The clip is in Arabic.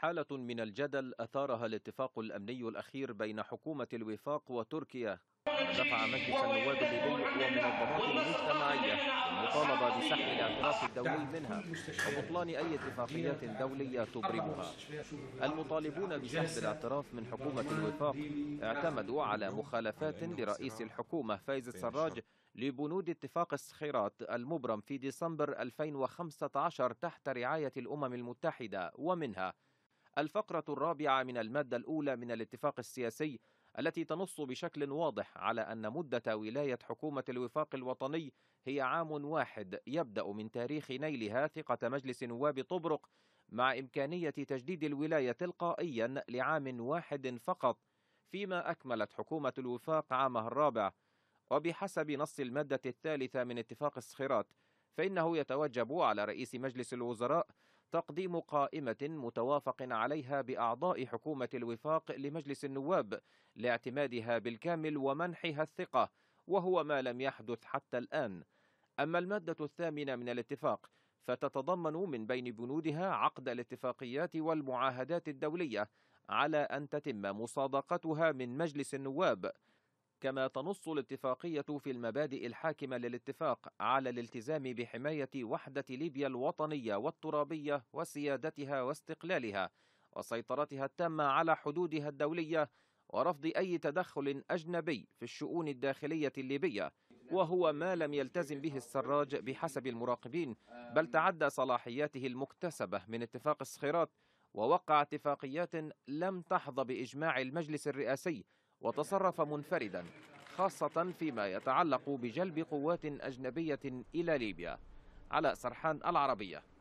حالة من الجدل أثارها الاتفاق الأمني الأخير بين حكومة الوفاق وتركيا، دفع مجلس النواب الليبي ومنظمات المجتمعية المطالبة بسحب الاعتراف الدولي منها وبطلان أي اتفاقيات دولية تبرمها. المطالبون بسحب الاعتراف من حكومة الوفاق اعتمدوا على مخالفات لرئيس الحكومة فايز السراج لبنود اتفاق الصخيرات المبرم في ديسمبر 2015 تحت رعاية الأمم المتحدة، ومنها الفقرة الرابعة من المادة الأولى من الاتفاق السياسي التي تنص بشكل واضح على أن مدة ولاية حكومة الوفاق الوطني هي عام واحد يبدأ من تاريخ نيلها ثقة مجلس نواب طبرق، مع إمكانية تجديد الولاية تلقائيا لعام واحد فقط، فيما أكملت حكومة الوفاق عامها الرابع. وبحسب نص المادة الثالثة من اتفاق الصخيرات فإنه يتوجب على رئيس مجلس الوزراء تقديم قائمة متوافق عليها بأعضاء حكومة الوفاق لمجلس النواب لاعتمادها بالكامل ومنحها الثقة، وهو ما لم يحدث حتى الآن. أما المادة الثامنة من الاتفاق فتتضمن من بين بنودها عقد الاتفاقيات والمعاهدات الدولية على أن تتم مصادقتها من مجلس النواب، كما تنص الاتفاقية في المبادئ الحاكمة للاتفاق على الالتزام بحماية وحدة ليبيا الوطنية والترابية وسيادتها واستقلالها وسيطرتها التامة على حدودها الدولية، ورفض أي تدخل أجنبي في الشؤون الداخلية الليبية، وهو ما لم يلتزم به السراج بحسب المراقبين، بل تعدى صلاحياته المكتسبة من اتفاق الصخيرات ووقع اتفاقيات لم تحظى بإجماع المجلس الرئاسي، وتصرف منفردا خاصة فيما يتعلق بجلب قوات أجنبية إلى ليبيا. على سرحان العربية.